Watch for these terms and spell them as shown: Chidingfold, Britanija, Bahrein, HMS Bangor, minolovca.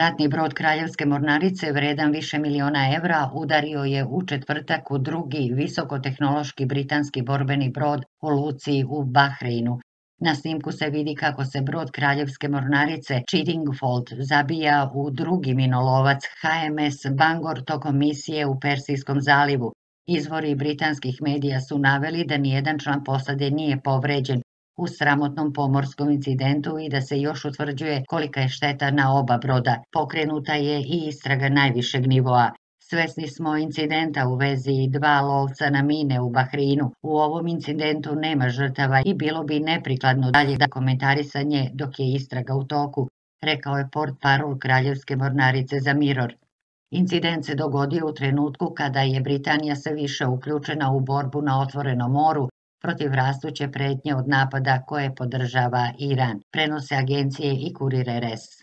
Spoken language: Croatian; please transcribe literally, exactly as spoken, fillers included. Ratni brod Kraljevske mornarice vredan više miliona evra udario je u četvrtak u drugi visokotehnološki britanski borbeni brod u luci u Bahreinu. Na snimku se vidi kako se brod Kraljevske mornarice Chidingfold zabija u drugi minolovac H M S Bangor tokom misije u Persijskom zalivu. Izvori britanskih medija su naveli da nijedan član posade nije povređen u sramotnom pomorskom incidentu i da se još utvrđuje kolika je šteta na oba broda. Pokrenuta je i istraga najvišeg nivoa. Svesni smo incidenta u vezi dva lovca na mine u Bahreinu. U ovom incidentu nema žrtava i bilo bi neprikladno dalje da komentarisanje dok je istraga u toku, rekao je portparol Kraljevske mornarice za Mirror. Incident se dogodio u trenutku kada je Britanija sve više uključena u borbu na otvorenom moru protiv rastuće pretnje od napada koje podržava Iran, prenose agencije i kurir R S.